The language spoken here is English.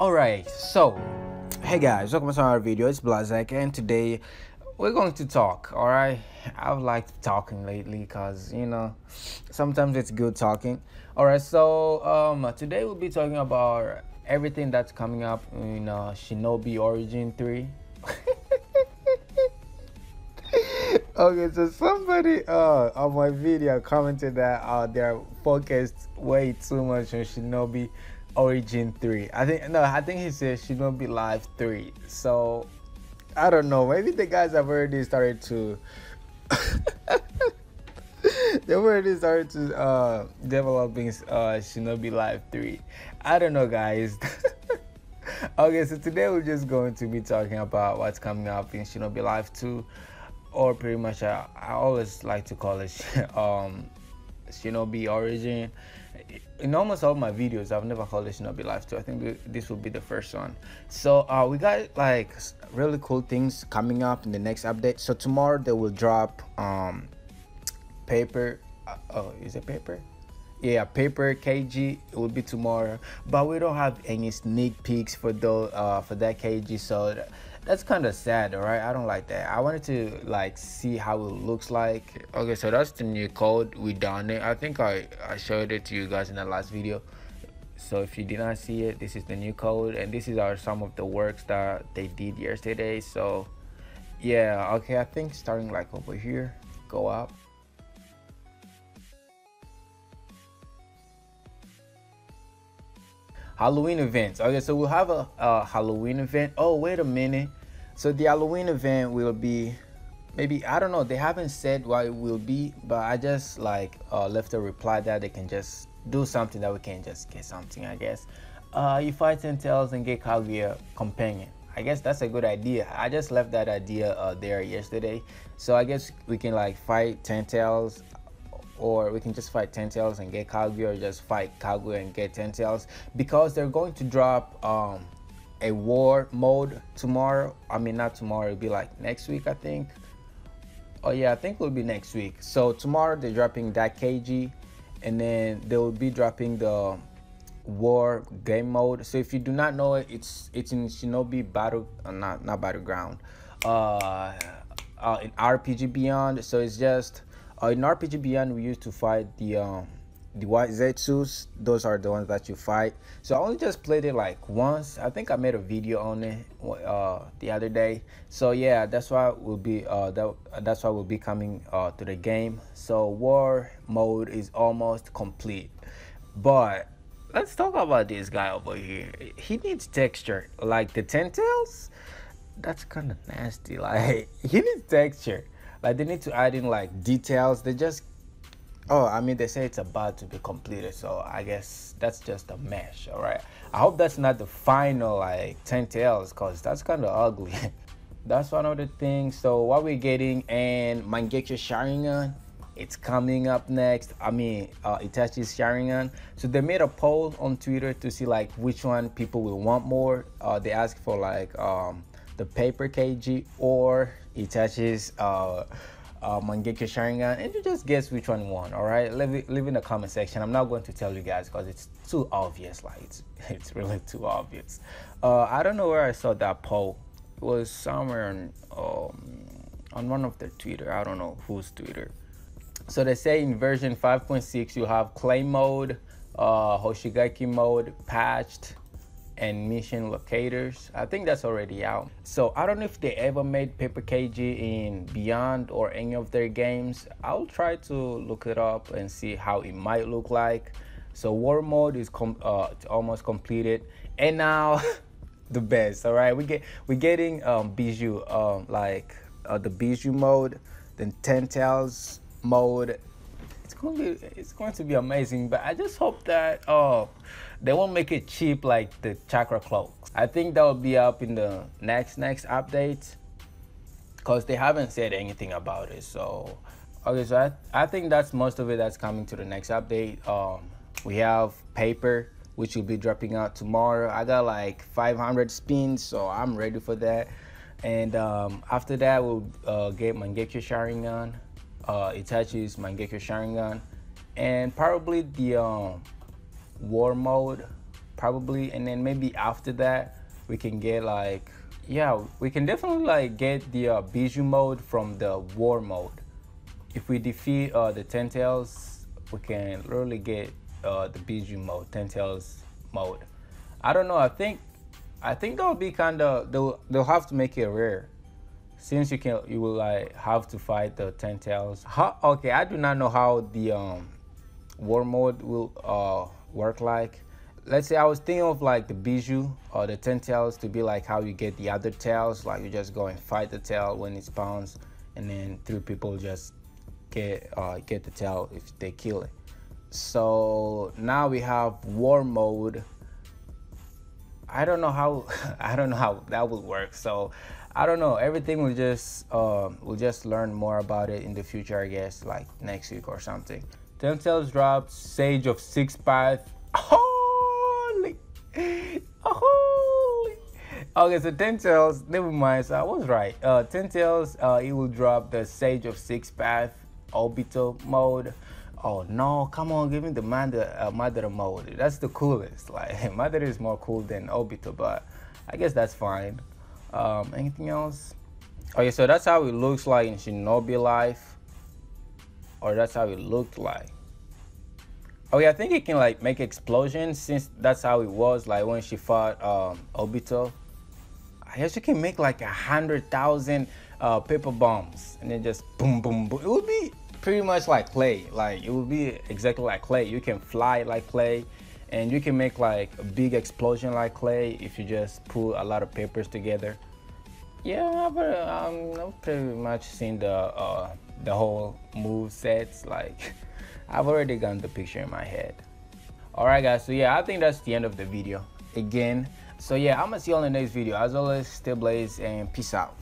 Alright, so hey guys, welcome to our video. It's Blazek, and today we're going to talk. Alright, I've liked talking lately because, you know, sometimes it's good talking. Alright, so today we'll be talking about everything that's coming up in Shinobi Origin 3. Okay, so somebody on my video commented that they're focused way too much on Shinobi Origin 3. I think he said Shinobi Live 3. So I don't know. Maybe the guys have already started to developing Shinobi Live 3. I don't know, guys. Okay, so today we're just going to be talking about what's coming up in Shinobi Live 2. Or pretty much, I always like to call it Shinobi Origin. In almost all my videos, I've never called it Shinobi Life 2. I think this will be the first one. So we got like really cool things coming up in the next update. So tomorrow they will drop Paper. Oh, is it Paper? Yeah, Paper KG. It will be tomorrow, but we don't have any sneak peeks for those for that KG. So that's kind of sad, all right? I don't like that. I wanted to like see how it looks like. Okay, so that's the new code we done it. I think I showed it to you guys in the last video, so if you did not see it, this is the new code, and this is some of the works that they did yesterday. So yeah, okay, I think starting like over here, go up. Halloween events. Okay, so we'll have a Halloween event. Oh, wait a minute. So the Halloween event will be, maybe, I don't know, they haven't said what it will be, but I just like left a reply that they can just do something that we can just get something, I guess. You fight 10 tails and get Kaguya companion. I guess that's a good idea. I just left that idea there yesterday. So I guess we can like fight 10 tails. Or we can just fight 10 tails and get Kaguya, or just fight Kaguya and get 10 tails, because they're going to drop a war mode tomorrow. I mean, not tomorrow, it'll be like next week, I think. Oh yeah, I think it'll be next week. So tomorrow they're dropping that KG, and then they'll be dropping the war game mode. So if you do not know it, it's in Shinobi Battle, not Battleground, in RPG Beyond. So it's just in RPG Beyond, we used to fight the white Zetsus. Those are the ones that you fight. So I only just played it like once. I think I made a video on it the other day. So yeah, that's why we'll be that's why we'll be coming to the game. So war mode is almost complete, but let's talk about this guy over here. He needs texture, like the tentacles. That's kind of nasty. Like, he needs texture. Like, they need to add in like details. They just, oh, I mean, they say it's about to be completed, so I guess that's just a mesh. All right, I hope that's not the final like 10 tails, because that's kind of ugly. That's one of the things. So what we're getting, and Mangekyō Sharingan, it's coming up next. I mean, Itachi's Sharingan. So they made a poll on Twitter to see like which one people will want more. They asked for like the Paper KG or Itachi's Mangekyō Sharingan, and you just guess which one won. All right, leave in the comment section. I'm not going to tell you guys because it's too obvious. Like, it's really too obvious. I don't know where I saw that poll. It was somewhere on one of their Twitter. I don't know whose Twitter. So they say in version 5.6 you have clay mode, Hoshigaki mode, patched, and mission locators. I think that's already out. So I don't know if they ever made Paper KG in Beyond or any of their games. I'll try to look it up and see how it might look like. So war mode is almost completed, and now the best. All right, we're getting Bijū, like the Bijū mode, then Tentacles mode. It's going to be amazing, but I just hope that they won't make it cheap like the chakra cloaks. I think that will be up in the next update, because they haven't said anything about it. So okay, so I think that's most of it that's coming to the next update. We have Paper, which will be dropping out tomorrow. I got like 500 spins, so I'm ready for that. And after that we'll get Mangekyō Sharingan, Itachi's Mangekyō Sharingan, and probably the war mode. probably, and then maybe after that we can get like, yeah, we can definitely like get the Bijū mode from the War mode. If we defeat the Ten Tails, we can literally get the Bijū mode, Ten Tails mode. I don't know, I think that'll be kind of, they'll have to make it rare, since you will like have to fight the Ten Tails. Okay, I do not know how the War mode will work like. Let's say I was thinking of like the Bijū or the Ten Tails to be like how you get the other tails, like you just go and fight the tail when it spawns, and then three people just get the tail if they kill it. So now we have War mode. I don't know how that would work. So I don't know, everything we'll just learn more about it in the future, I guess, like next week or something. Ten Tails dropped Sage of Six Paths. Holy. Okay, so Ten Tails, never mind, so I was right. Ten Tails, it will drop the Sage of Six Paths Obito mode. Oh no, come on, give me the Madara mode. That's the coolest. Like, Madara is more cool than Obito, but I guess that's fine. Anything else? Okay, so that's how it looks like in Shinobi Life, or that's how it looked like. Okay, I think it can like make explosions, since that's how it was like when she fought Obito. I guess you can make like 100,000 paper bombs, and then just boom, boom, boom. It would be pretty much like Clay. Like, it would be exactly like Clay. You can fly like Clay, and you can make like a big explosion like Clay if you just pull a lot of papers together. Yeah, I've pretty much seen the whole move sets. Like, I've already gotten the picture in my head. All right, guys, so yeah, I think that's the end of the video again. So yeah, I'm gonna see you on the next video. As always, stay blazed and peace out.